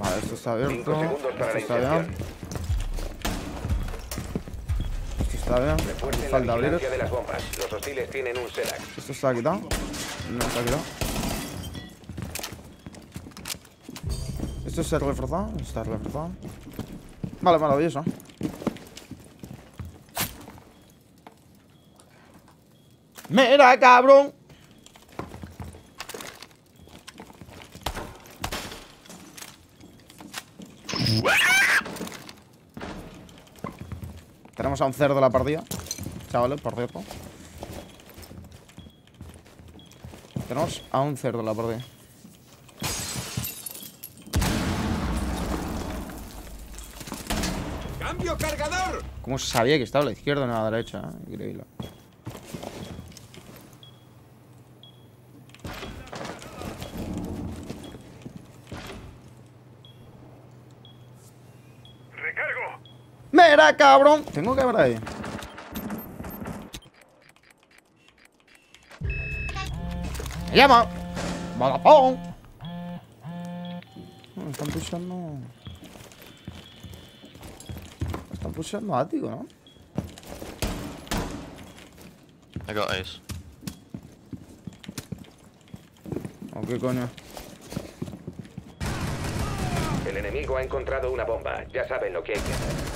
Vale, esto está abierto. Esto está bien. Esto está bien. Falta abrir. Esto está quitado. No está quitado. Esto se ha reforzado. Está reforzado. Vale, maravilloso. ¡Mira, cabrón! Tenemos a un cerdo la partida, chavales, por cierto. Tenemos a un cerdo la partida. ¡Cambio cargador! ¿Cómo sabía que estaba a la izquierda o no a la derecha? Increíble. ¡Mira, cabrón! Tengo que ver ahí. ¡Me llama! ¡Vodafone! Me están pushando. Me están pushando ático, ¿no? I got ice. ¿O qué coño? El enemigo ha encontrado una bomba. Ya saben lo que hay que hacer.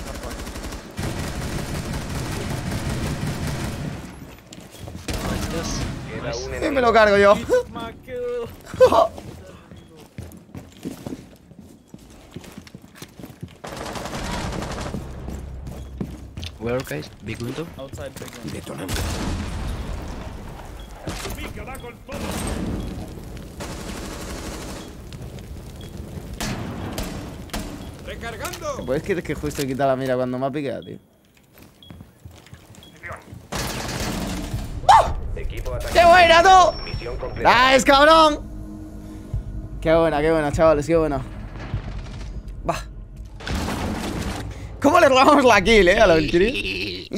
Y me lo cargo yo. Where, guys? Big window? Outside big window. Detonemos. Recargando. ¿Puedes creer que justo quita la mira cuando me ha picado, tío? ¡Qué buena tú! ¡Nice, cabrón! Qué buena, chavales, qué buena. Va. ¿Cómo le robamos la kill, a la Valkyrie?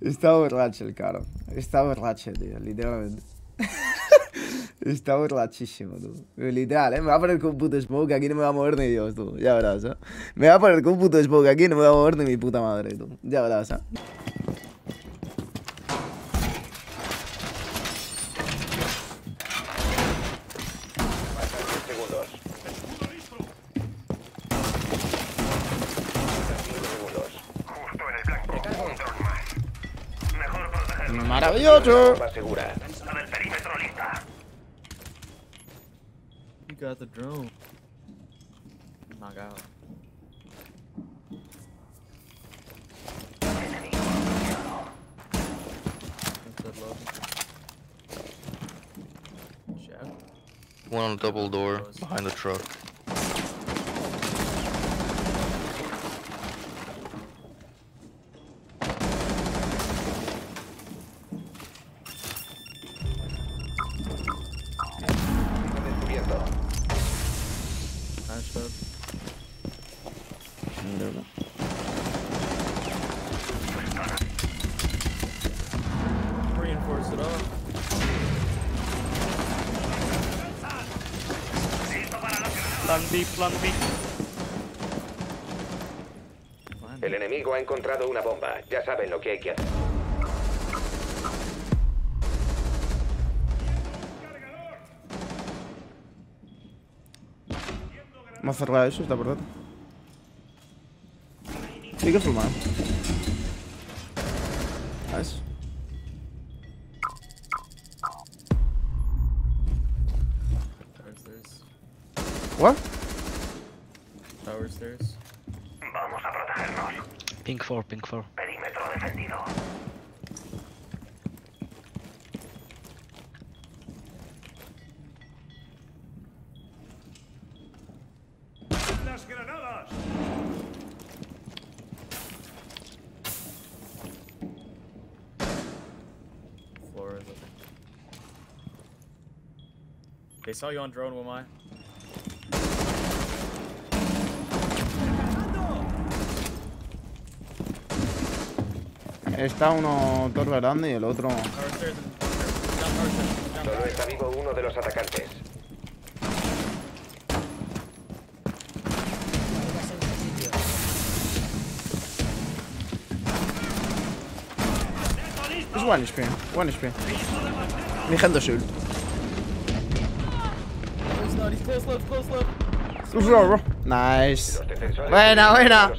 Está borracho el caro. Está borracho, tío, literalmente. Está borrachísimo, tú. Literal, ¿eh? Me va a poner con un puto smoke aquí, no me va a mover ni Dios, tú. Ya verás, ¿eh? Me va a poner con un puto smoke aquí, no me va a mover ni mi puta madre, tú. Ya verás, ¿eh? ¡Maravilloso! Got the drone. My God. One on the double door behind the truck. Plan B. El enemigo ha encontrado una bomba. Ya saben lo que hay que hacer. Más cerrado eso, está por dentro. Hay que fumar. ¿Sabes? ¿What? Vamos a protegernos. Pink 4, pink 4. Perímetro defendido. Las granadas. Floor is open. They saw you on drone, Wamai. Está uno torre grande y el otro... Solo está vivo uno de los atacantes. Es one HP, one HP. Dejando shield. Nice. Buena, buena.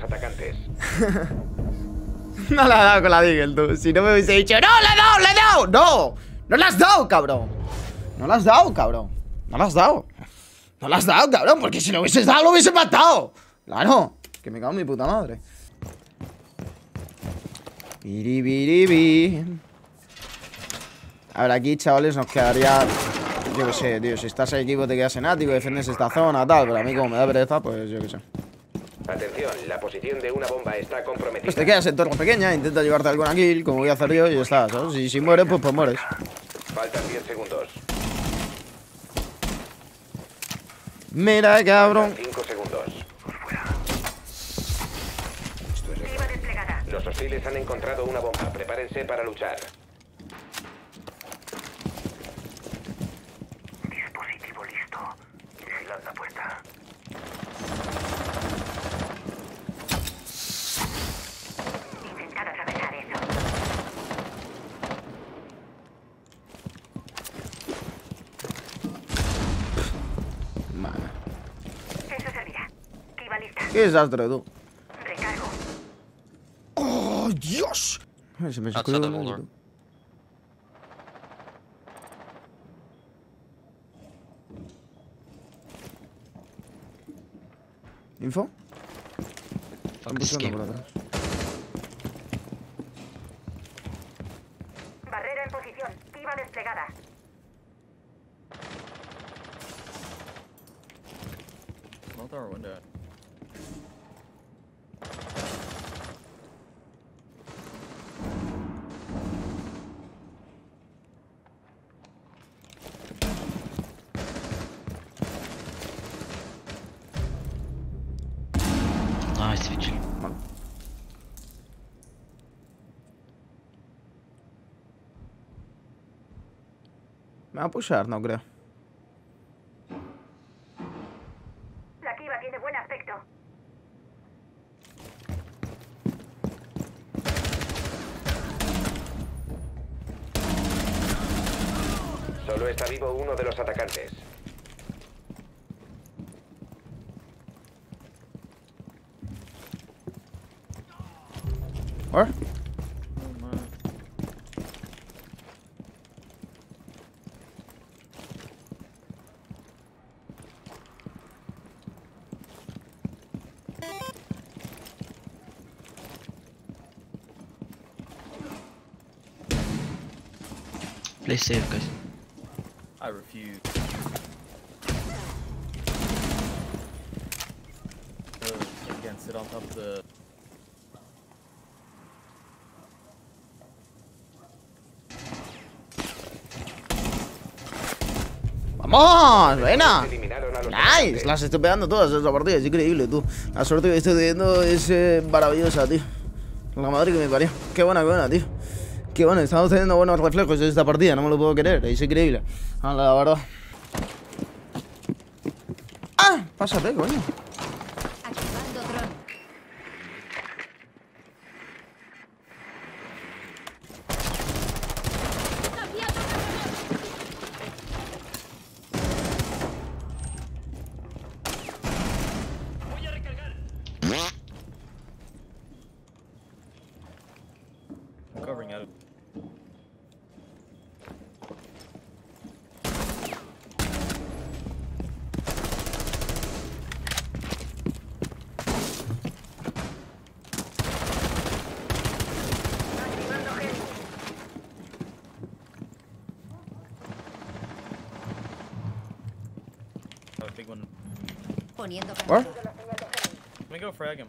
No la ha dado con la Deagle, tú. Si no me hubiese dicho, ¡no, le he dado, le he dado! ¡No! ¡No la has dado, cabrón! ¡No la has dado, cabrón! ¡No la has dado! ¡No la has dado, cabrón! Porque si lo hubieses dado, lo hubiese matado. ¡Claro! Que me cago en mi puta madre. Biribiribi. A ver, aquí, chavales, nos quedaría... Yo qué sé, tío. Si estás en equipo, te quedas en ático, defiendes esta zona, tal. Pero a mí, como me da pereza, pues yo qué sé. Atención, la posición de una bomba está comprometida. Pues te quedas en torre pequeña, intenta llevarte alguna kill, como voy a hacer yo, y ya está, ¿sabes? Y si mueres, pues mueres. Faltan 10 segundos. Mira, cabrón. 5 segundos. Los hostiles han encontrado una bomba. Prepárense para luchar. Dispositivo listo. Vigilad la puerta. ¡Qué desastre, tú! Recargo. ¡Oh, Dios! Se me escurrió el mundo. ¿Info? Están buscando por atrás. Barrera en posición. Tiba desplegada. No te voy a dar. Me va a pushar, no creo. La Kiva tiene buen aspecto. Solo está vivo uno de los atacantes. ¿Or? Play safe, guys. I refuse. Again, sit on top of the... ¡Vamos! ¡Buena! ¡Nice! Las estoy pegando todas esta partida, es increíble, tú. La suerte que estoy teniendo es maravillosa, tío. La madre que me parió. Qué buena, tío. Que bueno, estamos teniendo buenos reflejos en esta partida, no me lo puedo creer, es increíble. Ah, la verdad. ¡Ah! Pásate, coño. What? Let me go frag him.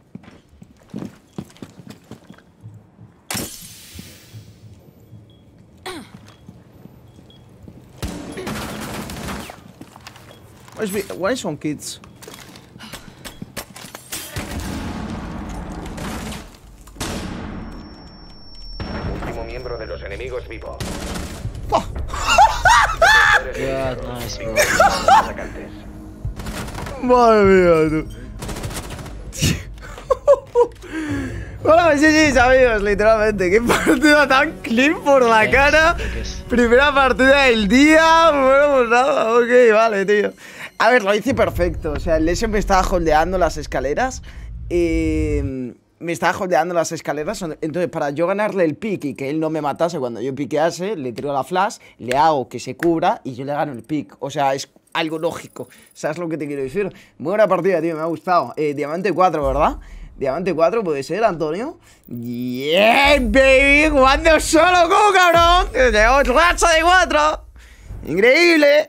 Why some kids? miembro de los enemigos vivo. Oh. God, nice, bro. Madre mía, tú. Bueno, sí, amigos, literalmente. Qué partida tan clean por la cara. Primera partida del día. Bueno, pues nada, ok, vale, tío. A ver, lo hice perfecto. O sea, el Lesion me estaba holdeando las escaleras. Me estaba holdeando las escaleras. Entonces, para yo ganarle el pick y que él no me matase cuando yo piquease, le tiro la flash, le hago que se cubra y yo le gano el pick. O sea, es algo lógico. ¿Sabes lo que te quiero decir? Buena partida, tío, me ha gustado. Diamante 4, ¿verdad? Diamante 4 puede ser, Antonio. Yeah, baby. Jugando solo con cabrón. Tenemos racha de 4. Increíble.